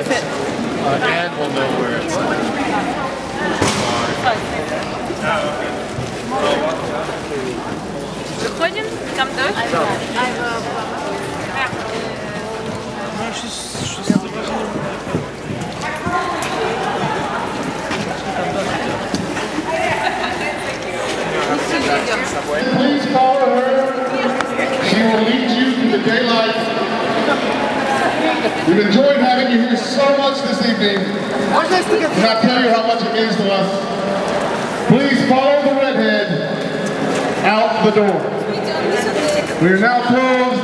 kids, and we'll know where it's at. Выходим, там Please follow her. She will lead you through the daylight. We've enjoyed having you here so much this evening. Can I tell you how much it means to us? Please follow the redhead out the door. We are now closed.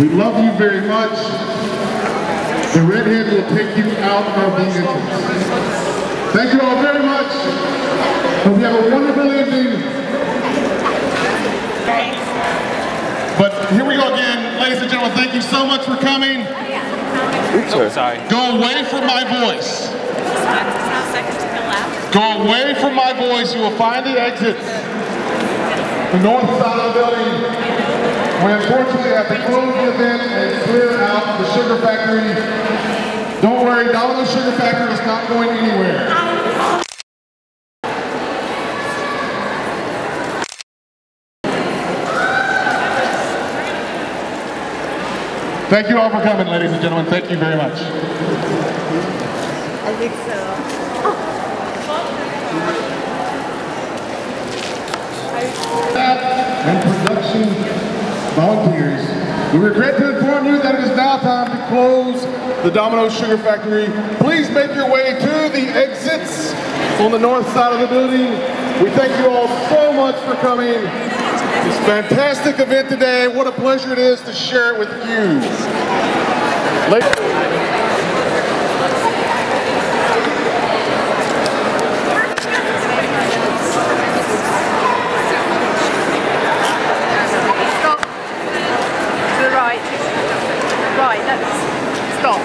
We love you very much. The redhead will take you out of the entrance. Thank you all very much. Hope you have a wonderful evening. But here we go again, ladies and gentlemen. Thank you so much for coming. Oh, sorry. Go away from my voice. Go away from my voice. You will find the exit. The north side of the building. We unfortunately have to close the event and clear out the Sugar Factory. Don't worry, Domino Sugar Factory is not going anywhere. Thank you all for coming, ladies and gentlemen. Thank you very much. I think so. And production volunteers, we regret to inform you that it is now time to close the Domino Sugar Factory. Please make your way to the exits on the north side of the building. We thank you all so much for coming. It's a fantastic event today. What a pleasure it is to share it with you. Right, let's stop.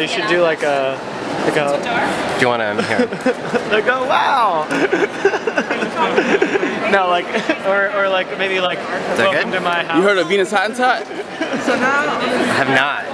You should do like a. Like a do you want to end here? Like a wow! No, like or like maybe like welcome to my house. You heard of Venus Hottentot? So now I have not.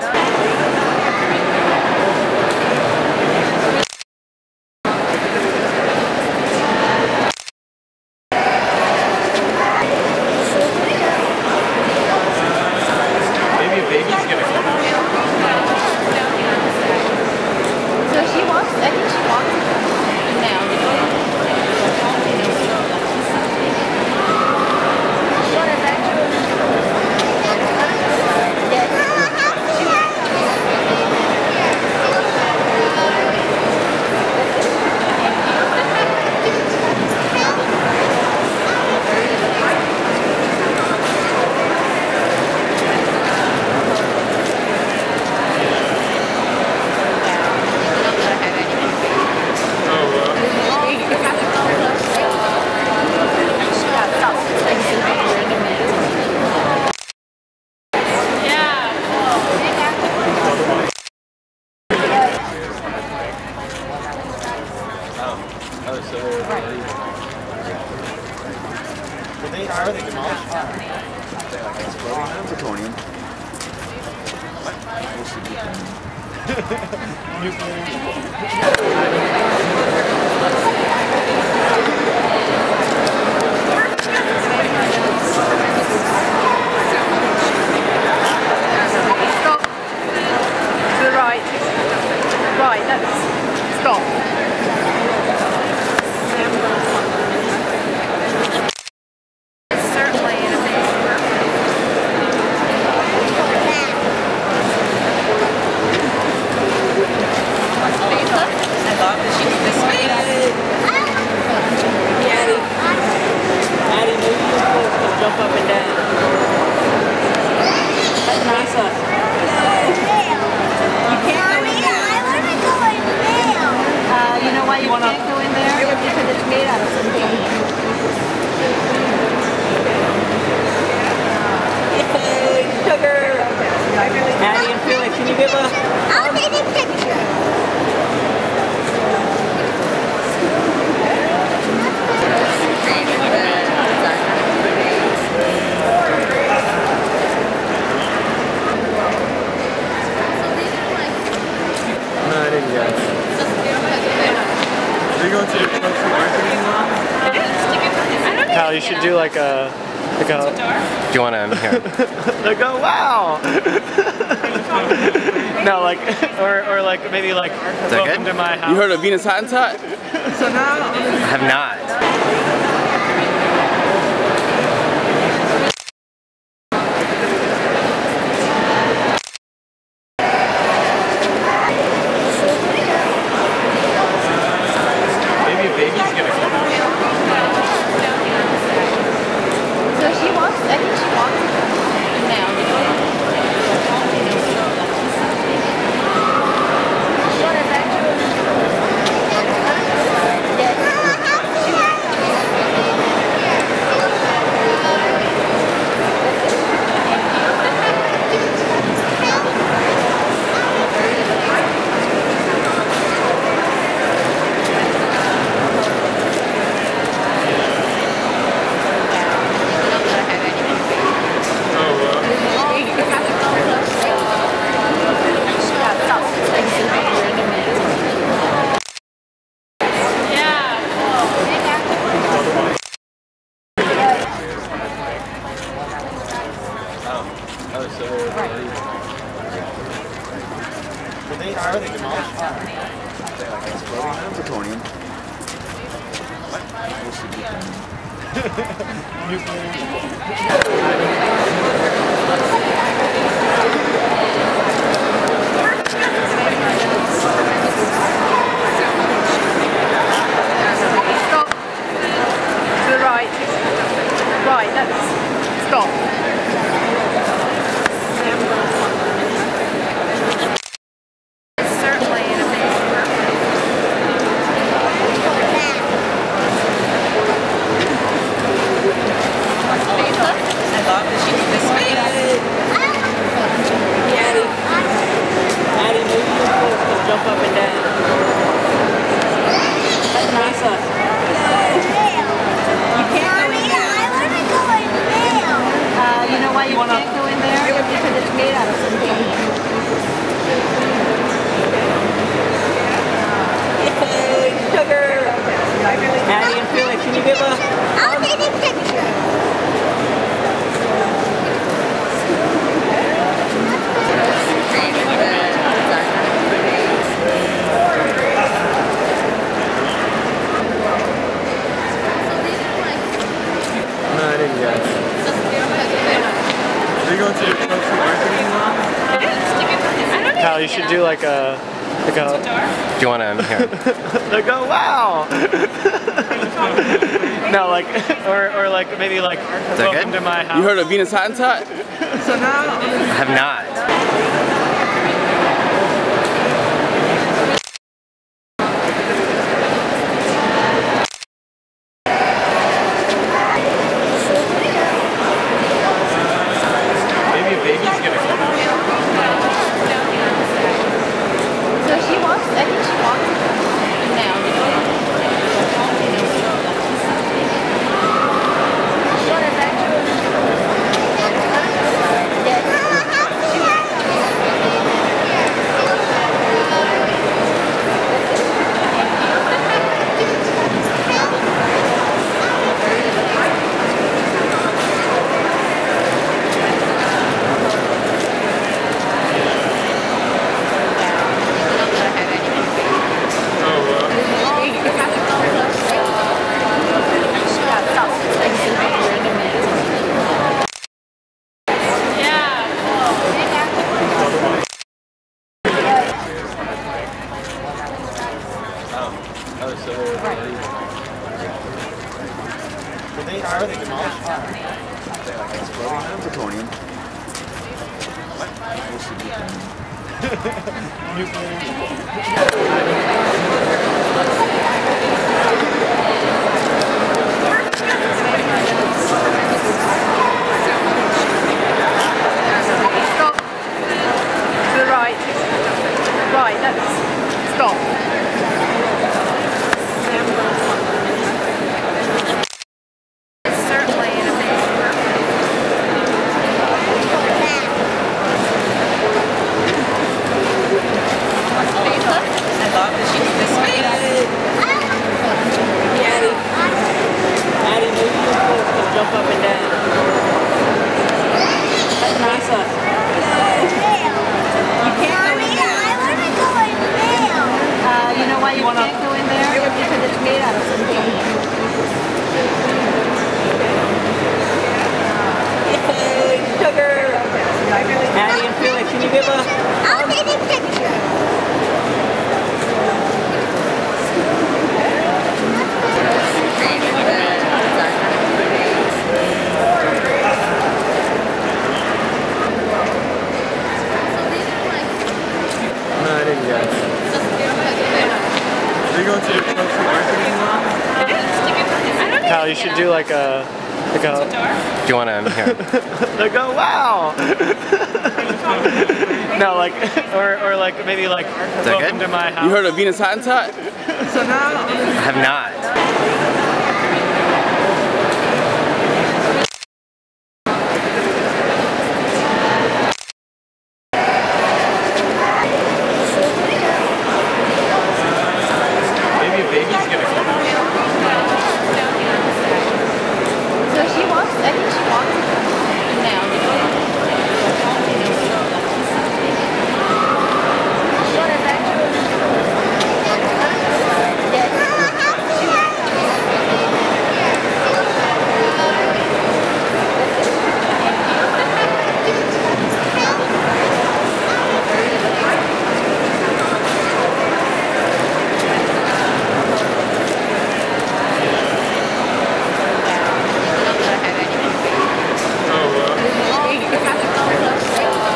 You should do like a, do you want to end here? Like oh wow! No, like or like maybe like welcome to my house. You heard of Venus Hottentot? So now I have not. You should do like a, do you want to end here? Like oh wow! No, like or like maybe like welcome to my house. You heard of Venus Hottentot? So now I have not. Are they demolished? 12 grams of plutonium. Stop. To the right. Right, let's stop. You should do like a do you want to here? Like oh wow. No, like or like maybe like welcome to my house. You heard of Venus Hottentot? So now I have not.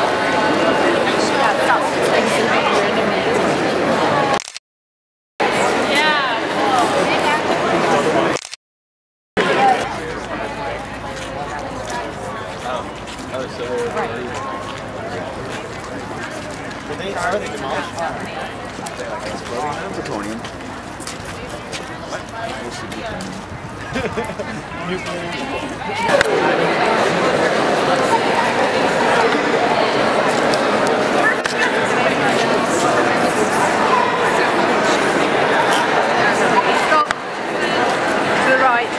Stop. To the right.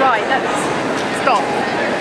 Right, let's stop.